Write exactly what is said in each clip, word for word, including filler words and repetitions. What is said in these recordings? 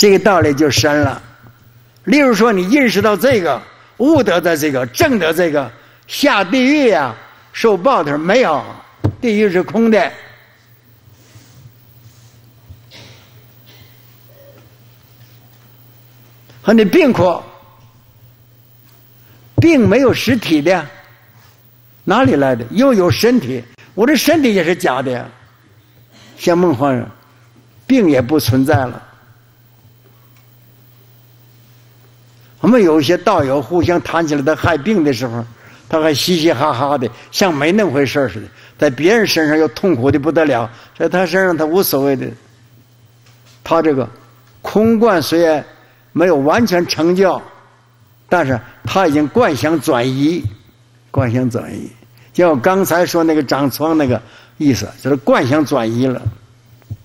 这个道理就深了。例如说，你认识到这个悟得的这个正得这个，下地狱啊，受报的没有，地狱是空的。和你病苦，病没有实体的，哪里来的？又有身体，我的身体也是假的呀。像梦幻人，病也不存在了。我们有一些道友互相谈起来他害病的时候，他还嘻嘻哈哈的，像没那回事似的，在别人身上又痛苦的不得了，在他身上他无所谓的。他这个空观虽然没有完全成就，但是他已经观想转移，观想转移，就像我刚才说那个长疮那个意思，就是观想转移了。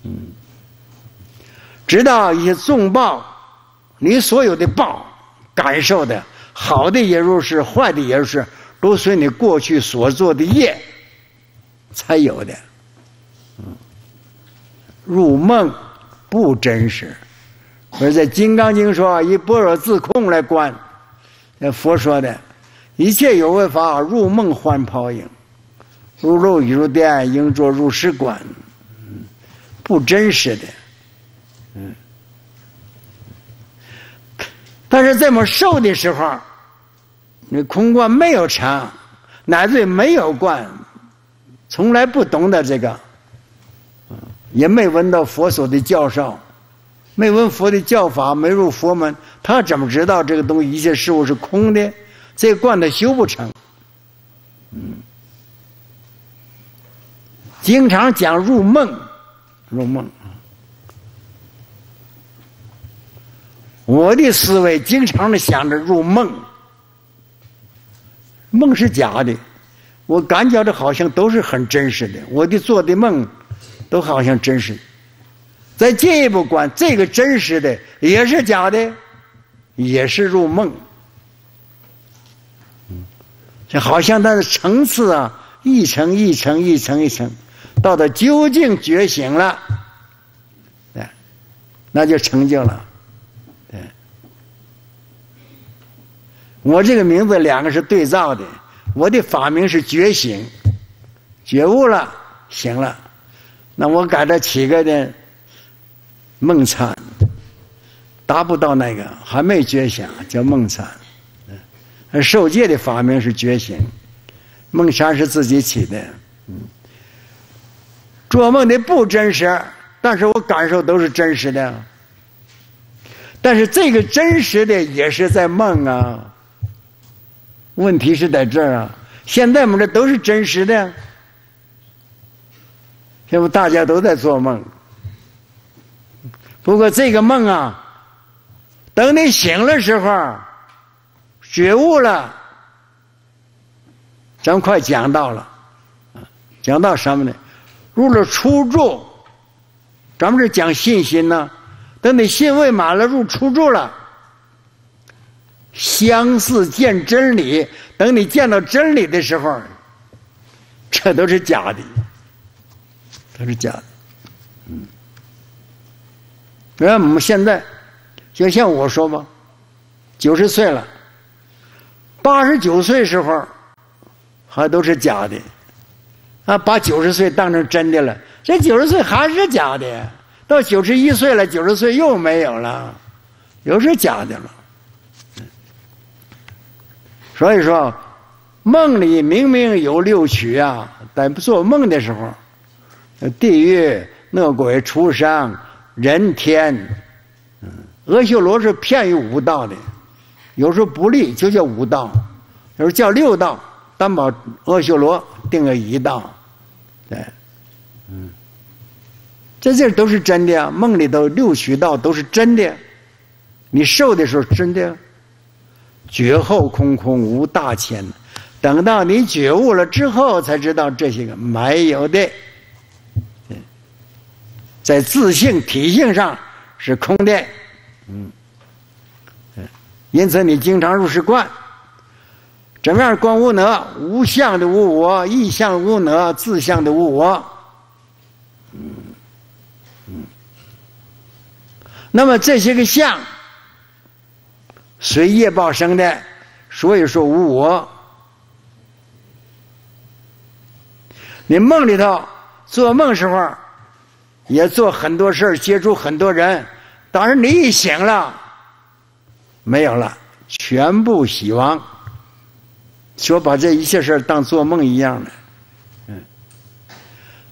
嗯，直到一些重报，你所有的报感受的，好的也如是，坏的也如是，都随你过去所做的业才有的。嗯，入梦不真实。而在《金刚经》说以般若自空来观，佛说的一切有为法入梦幻泡影，如露亦如电，应作如是观。嗯，不真实的。嗯，但是这么受的时候，你空观没有常，乃至没有观，从来不懂得这个，也没闻到佛所的教授，没闻佛的教法，没入佛门，他怎么知道这个东西一切事物是空的？这观他修不成。嗯，经常讲入梦，入梦。我的思维经常的想着入梦，梦是假的，我感觉的好像都是很真实的，我的做的梦都好像真实的。再进一步观，这个真实的也是假的，也是入梦。这好像它的层次啊，一层一层一层一层，到了究竟觉醒了，对，那就成就了。对，我这个名字两个是对照的，我的法名是觉醒，觉悟了，行了，那我给它起个呢？梦禅，达不到那个，还没觉醒，叫梦禅。而受戒的法名是觉醒，梦禅是自己起的。嗯，做梦的不真实，但是我感受都是真实的。但是这个真实的也是在梦啊。问题是在这儿啊，现在我们这都是真实的，要不大家都在做梦。不过这个梦啊，等你醒了时候，觉悟了，咱们快讲到了，讲到什么呢？入了初住，咱们是讲信心呢、啊。等你信位满了，入初住了，相似见真理。等你见到真理的时候，这都是假的，都是假的。嗯。我们现在就像我说吧，九十岁了，八十九岁时候还都是假的，啊，把九十岁当成真的了，这九十岁还是假的，到九十一岁了，九十岁又没有了，又是假的了。所以说，梦里明明有六趣啊，在做梦的时候，地狱、恶鬼、畜生。人天，嗯，阿修罗是偏于五道的，有时候不利就叫五道，有时候叫六道，担保阿修罗定个一道，对，嗯，这这都是真的啊，梦里头六趣道都是真的，你受的时候真的，觉后空空无大千，等到你觉悟了之后才知道这些个没有的。在自性体性上是空的，嗯，因此你经常入世观，怎么样观无我？无相的无我，意相的无我，自相的无我。嗯嗯，那么这些个相随业报生的，所以说无我。你梦里头做梦时候也做很多事，接触很多人，当然你一醒了，没有了，全部洗亡。说把这一切事当做梦一样的。嗯，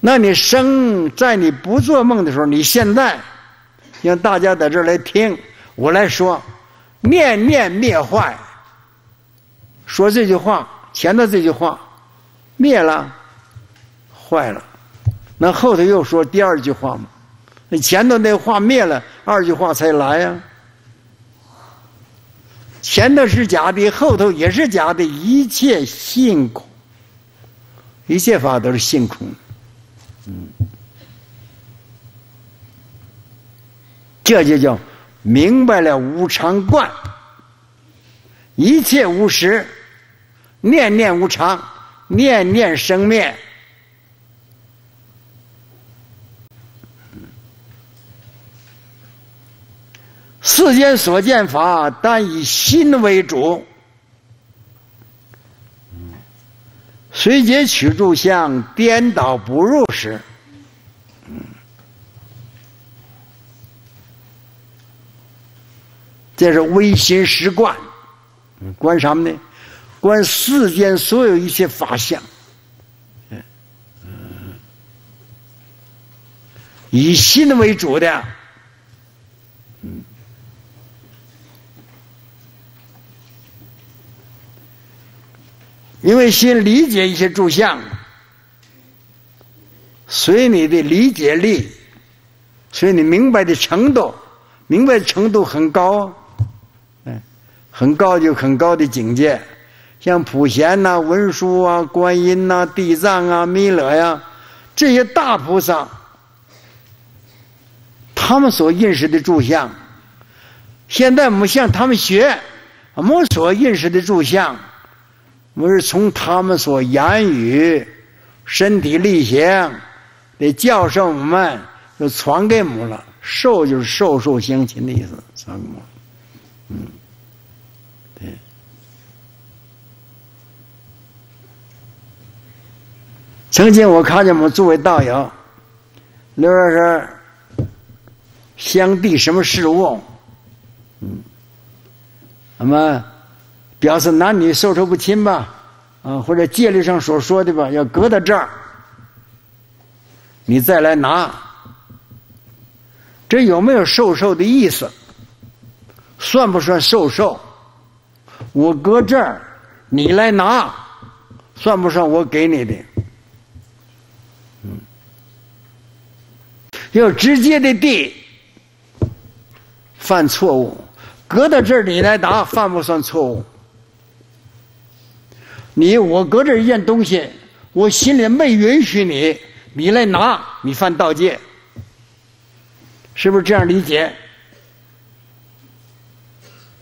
那你生在你不做梦的时候，你现在让大家在这儿来听我来说，念念灭坏。说这句话，前头这句话灭了，坏了。那后头又说第二句话嘛，你前头那话灭了，二句话才来呀、啊。前头是假的，后头也是假的，一切性空，一切法都是性空。嗯，这就叫明白了无常观，一切无实，念念无常，念念生灭。世间所见法，但以心为主。随觉取诸相，颠倒不入时。这是唯心实观。观什么呢？观世间所有一切法相。以心为主的。因为心理解一些诸相，随你的理解力，随你明白的程度，明白的程度很高，嗯，很高就很高的境界，像普贤呐、啊、文殊啊、观音呐、啊、地藏啊、弥勒呀、啊、这些大菩萨，他们所认识的诸相，现在我们向他们学，我们所认识的诸相。我是从他们所言语、身体力行的教授们，就传给我们了。授就是授受相亲的意思，传给我们。嗯，对。曾经我看见我们作为道友，刘老师相对什么事物，嗯，那么。表示男女授受不亲吧，啊，或者戒律上所说的吧，要隔到这儿，你再来拿，这有没有授受的意思？算不算授受？我隔这儿，你来拿，算不算我给你的？嗯，要直接的地犯错误，隔到这儿你来拿，犯不算错误。你我隔着一件东西，我心里没允许你，你来拿，你犯盗戒，是不是这样理解？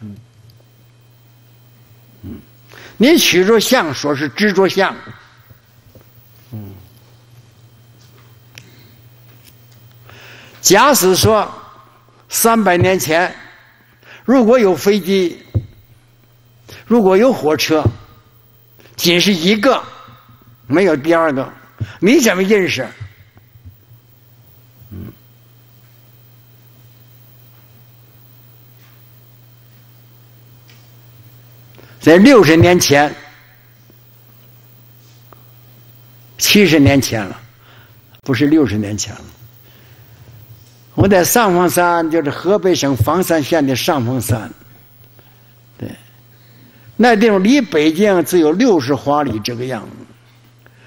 嗯，嗯，你取着相说是执着相，嗯，假使说三百年前，如果有飞机，如果有火车，仅是一个。没有第二个，你怎么认识？嗯，在六十年前、七十年前了，不是六十年前了。我在上房山，就是河北省房山县的上房山，对，那地方离北京只有六十华里这个样子。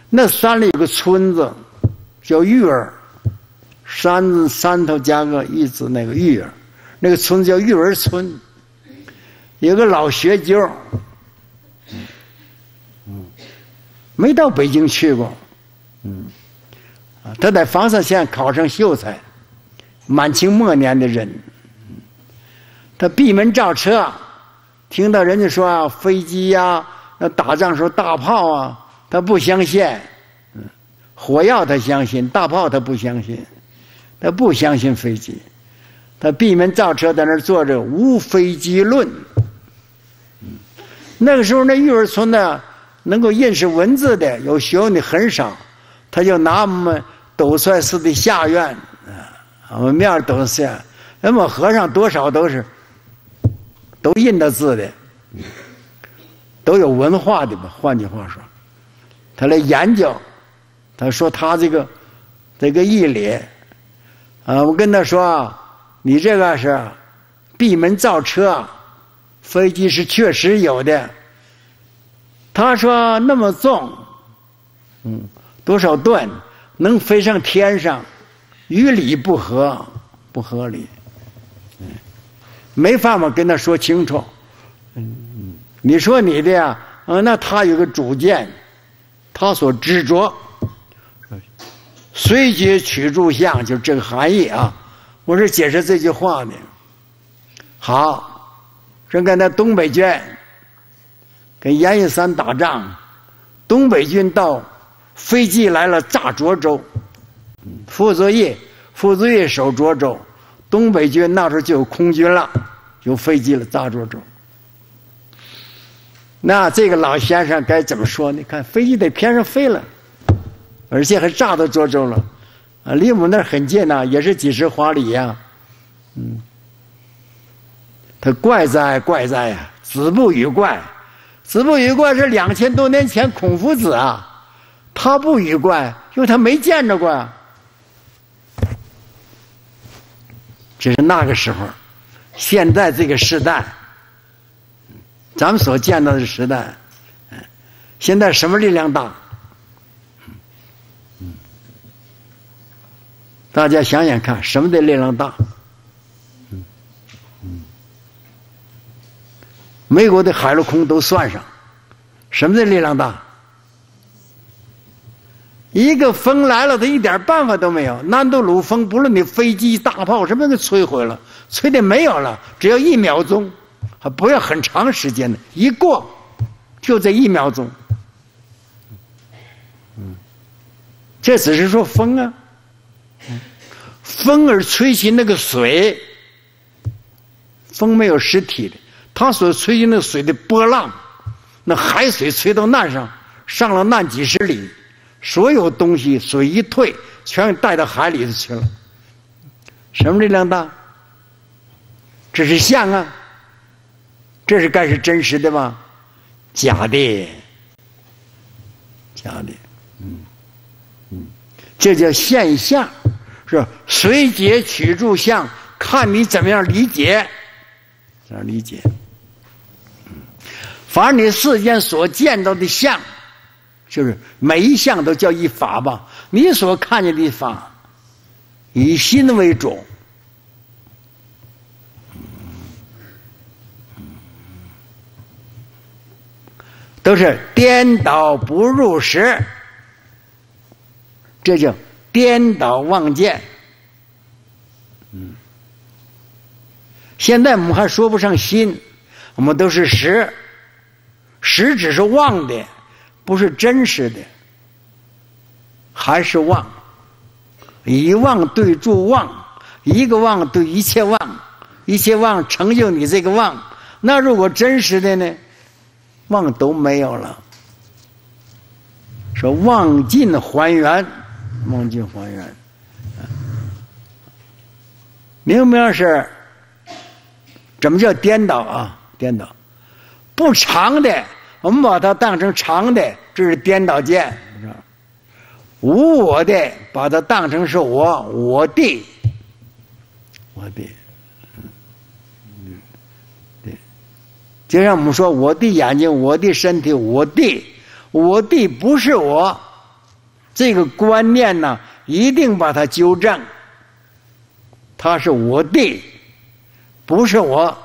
那山里有个村子叫玉儿，山山头加个一字那个玉儿，那个村叫玉文村，有个老学究，嗯，没到北京去过，嗯，啊，他在房山县考上秀才，满清末年的人，他闭门造车，听到人家说啊，飞机呀、啊，那打仗时候大炮啊，他不相信，嗯，火药他相信，大炮他不相信，他不相信飞机。 他闭门造车，在那儿坐着，无飞机论。那个时候，那玉儿村呢，能够认识文字的、有学问的很少，他就拿我们斗率寺的下院啊，我们庙斗率寺，那么和尚多少都是都印的字的，都有文化的吧。换句话说，他来研究，他说他这个这个义理啊，我跟他说啊。 你这个是闭门造车，飞机是确实有的。他说那么重，嗯，多少吨能飞上天上，与理不合，不合理，嗯，没办法跟他说清楚。嗯，你说你的呀，嗯，那他有个主见，他所执着，随觉取诸相，就这个含义啊。 我是解释这句话呢。好，说刚才东北军跟阎锡山打仗，东北军到飞机来了炸涿州，傅作义，傅作义守涿州，东北军那时候就有空军了，有飞机了炸涿州。那这个老先生该怎么说呢？看飞机在天上飞了，而且还炸到涿州了。 啊，离我们那儿很近呐、啊，也是几十华里呀、啊。嗯，他怪哉怪哉呀、啊！子不语怪，子不语怪是两千多年前孔夫子啊，他不语怪，因为他没见着过。这是那个时候，现在这个时代，咱们所见到的时代，现在什么力量大？ 大家想想看，什么的力量大？美国的海陆空都算上，什么的力量大？一个风来了，他一点办法都没有。南都鲁风，不论你飞机、大炮什么给摧毁了，摧的没有了，只要一秒钟，还不要很长时间的，一过就这一秒钟。这只是说风啊。 风而吹起那个水，风没有实体的，它所吹起那个水的波浪，那海水吹到岸上，上了岸几十里，所有东西水一退，全带到海里头去了。什么力量大？这是相啊，这是该是真实的吧？假的，假的，嗯嗯，这叫现象。 是随解取诸相，看你怎么样理解，怎样理解。反正你世间所见到的相，就是每一相都叫一法吧。你所看见的法，以心为种。都是颠倒不入实，这叫。 颠倒妄见，嗯，现在我们还说不上心，我们都是实，实只是妄的，不是真实的，还是妄，一妄对诸妄，一个妄对一切妄，一切妄成就你这个妄。那如果真实的呢，妄都没有了，说妄尽还原。 梦境还原，明明是怎么叫颠倒啊？颠倒，不常的，我们把它当成常的，这是颠倒见；无我的，把它当成是我，我的，我的，嗯，对。就像我们说，我的眼睛，我的身体，我的，我的不是我。 这个观念呢，一定把它纠正。它是我的，不是我